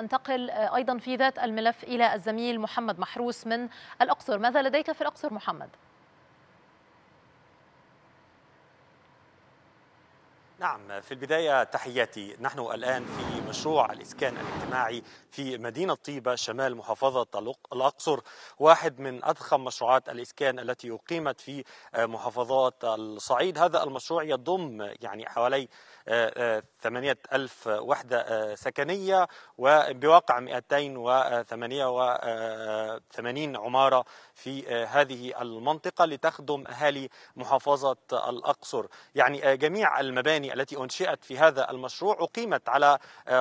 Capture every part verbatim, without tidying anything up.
أنتقل أيضا في ذات الملف إلى الزميل محمد محروس من الأقصر. ماذا لديك في الأقصر محمد؟ نعم، في البداية تحياتي. نحن الآن في مشروع الإسكان الاجتماعي في مدينة طيبة شمال محافظة الأقصر، واحد من أضخم مشروعات الإسكان التي أقيمت في محافظات الصعيد. هذا المشروع يضم يعني حوالي ثمانية آلاف وحدة سكنية وبواقع مئتين وثمانية وثمانين عمارة في هذه المنطقة لتخدم أهالي محافظة الأقصر. يعني جميع المباني التي أنشئت في هذا المشروع أقيمت على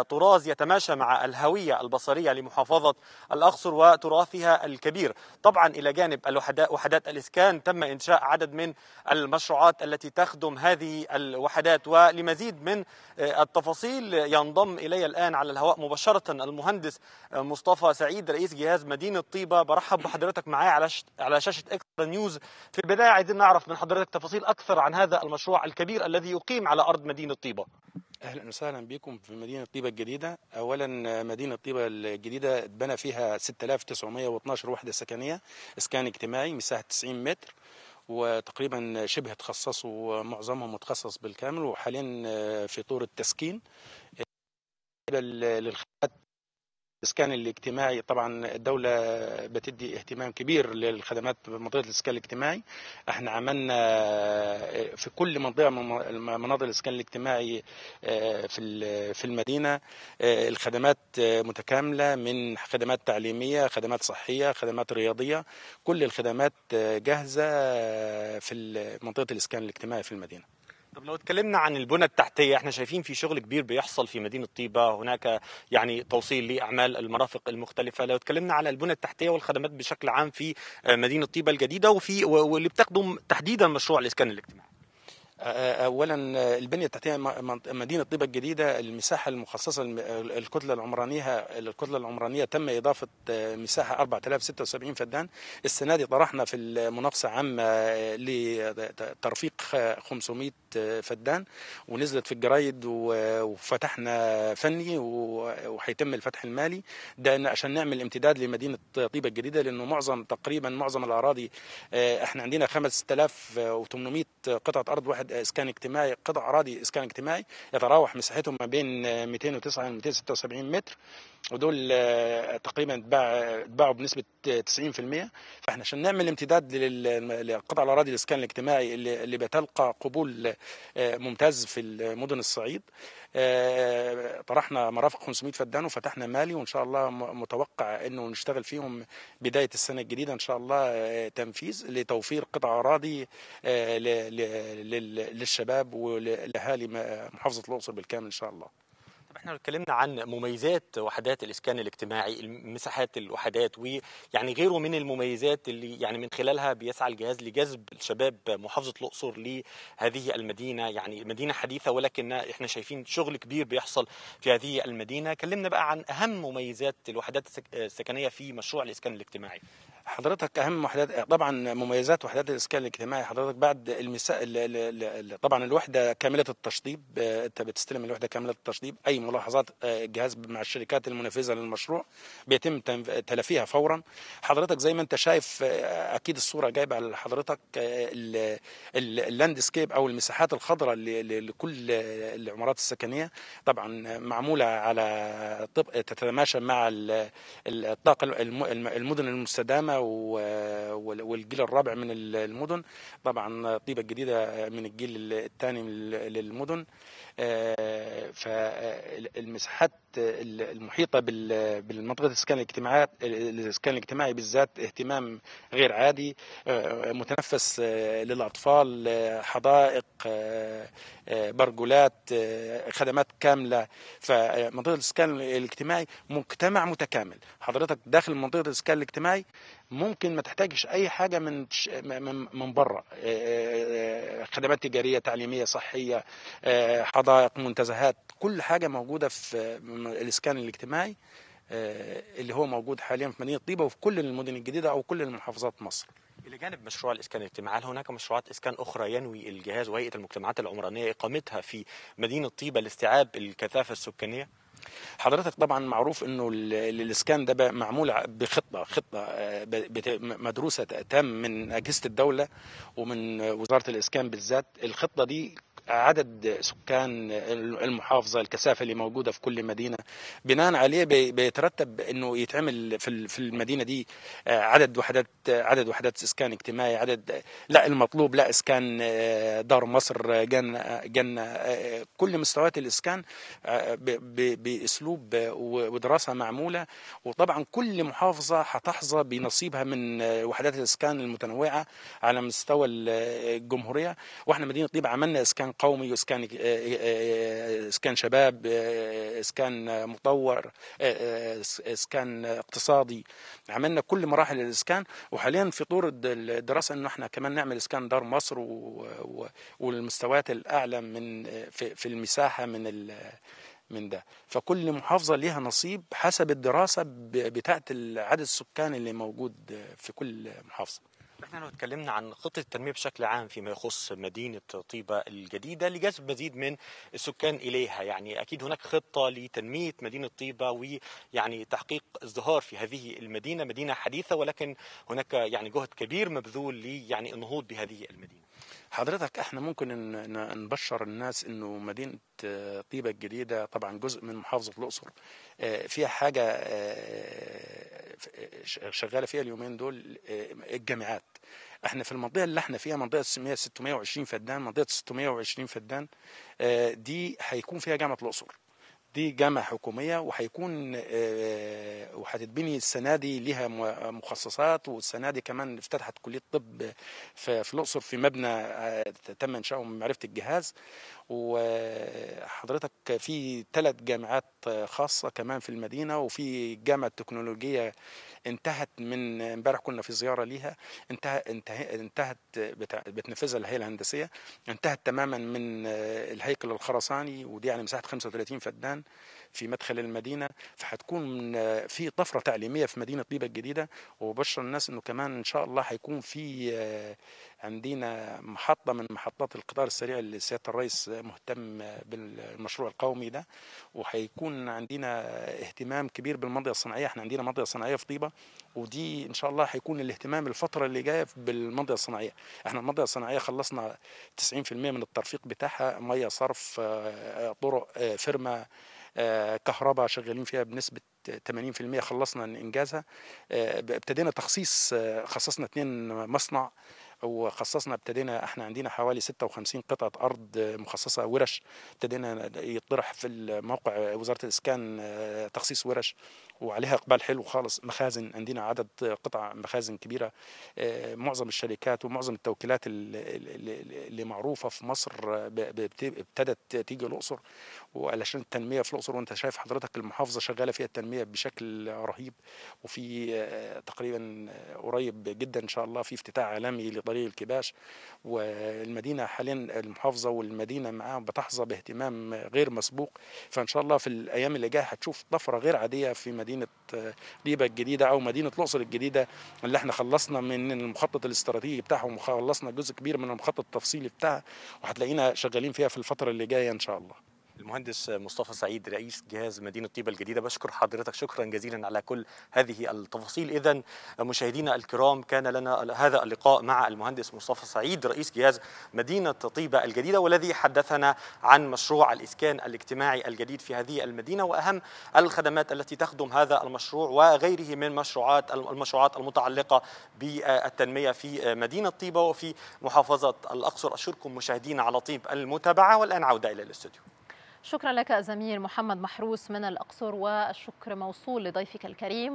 طراز يتماشى مع الهوية البصرية لمحافظة الأقصر وتراثها الكبير. طبعا إلى جانب وحدات الإسكان تم إنشاء عدد من المشروعات التي تخدم هذه الوحدات، ولمزيد من التفاصيل ينضم إلي الآن على الهواء مباشرة المهندس مصطفى سعيد رئيس جهاز مدينة طيبة. برحب بحضرتك معايا على شاشة إكسترا نيوز. في البداية عايزين نعرف من حضرتك تفاصيل أكثر عن هذا المشروع الكبير الذي يقيم على أرض مدينة طيبة. أهلا وسهلا بكم في مدينة طيبة الجديدة. أولا مدينة طيبة الجديدة اتبنى فيها ستة آلاف وتسعمئة واثني عشر وحدة سكنية إسكان اجتماعي، مساحة تسعين متر، وتقريبا شبه تخصصوا معظمهم متخصص بالكامل، وحاليا في طور التسكين للخدمات. الإسكان الاجتماعي طبعا الدولة بتدي اهتمام كبير للخدمات بمنطقة الإسكان الاجتماعي. احنا عملنا في كل منطقة من مناطق الإسكان الاجتماعي في في المدينة الخدمات متكاملة، من خدمات تعليمية، خدمات صحية، خدمات رياضية، كل الخدمات جاهزة في منطقة الإسكان الاجتماعي في المدينة. طب لو اتكلمنا عن البنى التحتيه، احنا شايفين في شغل كبير بيحصل في مدينه طيبه، هناك يعني توصيل لاعمال المرافق المختلفه. لو اتكلمنا على البنى التحتيه والخدمات بشكل عام في مدينه طيبه الجديده وفي واللي بتخدم تحديدا مشروع الاسكان الاجتماعي. اولا البنيه التحتيه مدينه طيبه الجديده، المساحه المخصصه الكتله العمرانيه الكتله العمرانيه تم اضافه مساحه أربعة آلاف وستة وسبعين فدان. السنه دي طرحنا في المنافسه عامه لترفيق خمسمئة فدان، ونزلت في الجرايد وفتحنا فني، وهيتم الفتح المالي ده عشان نعمل امتداد لمدينه طيبه الجديده، لانه معظم تقريبا معظم الاراضي احنا عندنا خمسة آلاف وثمانمئة قطعه ارض واحد اسكان اجتماعي، قطع اراضي اسكان اجتماعي يتراوح مساحتهم ما بين مئتين وتسعة ل مئتين وستة وسبعين متر، ودول تقريبا اتباعوا بنسبه تسعين بالمئة. فاحنا عشان نعمل امتداد لقطع الاراضي الاسكان الاجتماعي اللي بتلقى قبول ممتاز في مدن الصعيد، طرحنا مرافق خمسمئة فدان وفتحنا مالي، وان شاء الله متوقع انه نشتغل فيهم بدايه السنه الجديده ان شاء الله تنفيذ لتوفير قطع اراضي للشباب والاهالي محافظه الاقصر بالكامل ان شاء الله. طب احنا اتكلمنا عن مميزات وحدات الاسكان الاجتماعي، مساحات الوحدات ويعني غيره من المميزات اللي يعني من خلالها بيسعى الجهاز لجذب الشباب محافظه الاقصر لهذه المدينه، يعني مدينه حديثه ولكن احنا شايفين شغل كبير بيحصل في هذه المدينه. كلمنا بقى عن اهم مميزات الوحدات السكنيه في مشروع الاسكان الاجتماعي. حضرتك اهم وحدات طبعا مميزات وحدات الاسكان الاجتماعي حضرتك بعد المسا... طبعا الوحده كامله التشطيب، انت بتستلم الوحده كامله التشطيب، اي ملاحظات الجهاز مع الشركات المنفذه للمشروع بيتم تلافيها فورا. حضرتك زي ما انت شايف اكيد الصوره جايبه على حضرتك اللاند سكيب او المساحات الخضراء لكل العمارات السكنيه، طبعا معموله على طبق تتماشى مع الطاقه المدن المستدامه والجيل الرابع من المدن. طبعا طيبة الجديدة من الجيل الثاني للمدن، فالمساحات المحيطة بالمنطقة الإسكان الاجتماعي الإسكان الاجتماعي بالذات اهتمام غير عادي، متنفس للأطفال، حدائق، برجولات، خدمات كاملة. فمنطقة الإسكان الاجتماعي مجتمع متكامل. حضرتك داخل منطقة الإسكان الاجتماعي ممكن ما تحتاجش اي حاجه من من بره، خدمات تجاريه، تعليميه، صحيه، حدائق، منتزهات، كل حاجه موجوده في الاسكان الاجتماعي اللي هو موجود حاليا في مدينه طيبه وفي كل المدن الجديده او كل المحافظات مصر. إلى جانب مشروع الإسكان الاجتماعي، هل هناك مشروعات إسكان أخرى ينوي الجهاز وهيئة المجتمعات العمرانية إقامتها في مدينة طيبة لاستيعاب الكثافة السكانية؟ حضرتك طبعا معروف انه الاسكان ده معمول بخطه خطه مدروسه تام من اجهزه الدوله ومن وزاره الاسكان بالذات. الخطه دي عدد سكان المحافظة، الكثافة اللي موجودة في كل مدينة، بناء عليه بيترتب انه يتعمل في المدينة دي عدد وحدات عدد وحدات اسكان اجتماعي، عدد لا المطلوب، لا اسكان دار مصر، جنة جنة كل مستويات الاسكان باسلوب ودراسة معمولة. وطبعا كل محافظة هتحظى بنصيبها من وحدات الاسكان المتنوعة على مستوى الجمهورية. واحنا مدينة طيبة عملنا اسكان قومي، واسكان اسكان شباب، اسكان مطور، اسكان اقتصادي، عملنا كل مراحل الاسكان. وحاليا في طور الدراسه انه احنا كمان نعمل اسكان دار مصر والمستويات الاعلى من في المساحه من من ده. فكل محافظه ليها نصيب حسب الدراسه بتاعه عدد السكان اللي موجود في كل محافظه. احنا لو اتكلمنا عن خطة التنمية بشكل عام فيما يخص مدينة طيبة الجديدة لجذب مزيد من السكان إليها، يعني أكيد هناك خطة لتنمية مدينة طيبة ويعني تحقيق ازدهار في هذه المدينة، مدينة حديثة، ولكن هناك يعني جهد كبير مبذول لي يعني النهوض بهذه المدينة. حضرتك احنا ممكن نبشر الناس انه مدينة طيبة الجديدة طبعا جزء من محافظة الأقصر، فيها حاجة شغالة فيها اليومين دول، الجامعات. احنا في المنطقة اللي احنا فيها، منطقة ستمائة وعشرين فدان، منطقة ستمائة وعشرين فدان دي هيكون فيها جامعة الأقصر، دي جامعة حكومية، وهيكون وهتتبني السنة دي ليها مخصصات، والسنة دي كمان افتتحت كلية طب في الأقصر في مبنى تم إنشاؤه من معرفة الجهاز. وحضرتك في ثلاث جامعات خاصة كمان في المدينة، وفي جامعة تكنولوجية انتهت من امبارح كنا في زيارة ليها، انتهت انتهت بتنفذها الهيئة الهندسية، انتهت تماما من الهيكل الخرساني، ودي على مساحة خمسة وثلاثين فدان في مدخل المدينة. فهتكون في طفرة تعليمية في مدينة طيبة الجديدة. وبشر الناس انه كمان ان شاء الله هيكون في عندنا محطة من محطات القطار السريع اللي سيادة الرئيس مهتم بالمشروع القومي ده، وهيكون عندنا اهتمام كبير بالمنطقة الصناعية. احنا عندنا منطقة صناعية في طيبة، ودي ان شاء الله هيكون الاهتمام الفترة اللي جاية بالمنطقة الصناعية. احنا المنطقة الصناعية خلصنا تسعين بالمئة من الترفيق بتاعها، مية، صرف، طرق، فرمة، كهرباء شغالين فيها بنسبة ثمانين بالمئة خلصنا إنجازها. ابتدينا تخصيص، خصصنا اثنين مصنع، وخصصنا ابتدينا احنا عندنا حوالي ستة وخمسين قطعة أرض مخصصة ورش، ابتدينا يطرح في موقع وزارة الإسكان تخصيص ورش وعليها إقبال حلو خالص. مخازن، عندنا عدد قطع مخازن كبيرة، معظم الشركات ومعظم التوكيلات اللي معروفة في مصر ابتدت تيجي الأقصر وعلشان التنمية في الأقصر. وانت شايف حضرتك المحافظة شغالة فيها التنمية بشكل رهيب، وفي تقريبا قريب جدا إن شاء الله في افتتاح عالمي طريق الكباش. والمدينه حاليا المحافظه والمدينه معاها بتحظى باهتمام غير مسبوق. فان شاء الله في الايام اللي جايه هتشوف طفره غير عاديه في مدينه طيبه الجديده او مدينه الاقصر الجديده، اللي احنا خلصنا من المخطط الاستراتيجي بتاعها وخلصنا جزء كبير من المخطط التفصيلي بتاعها، وهتلاقينا شغالين فيها في الفتره اللي جايه ان شاء الله. المهندس مصطفى سعيد رئيس جهاز مدينة طيبة الجديدة، بشكر حضرتك شكرا جزيلا على كل هذه التفاصيل. إذن مشاهدينا الكرام، كان لنا هذا اللقاء مع المهندس مصطفى سعيد رئيس جهاز مدينة طيبة الجديدة، والذي حدثنا عن مشروع الإسكان الاجتماعي الجديد في هذه المدينة وأهم الخدمات التي تخدم هذا المشروع وغيره من مشروعات المشروعات المتعلقة بالتنمية في مدينة طيبة وفي محافظة الأقصر. أشكركم مشاهدينا على طيب المتابعة، والآن عودة إلى الاستوديو. شكرا لك زميل محمد محروس من الأقصر، والشكر موصول لضيفك الكريم.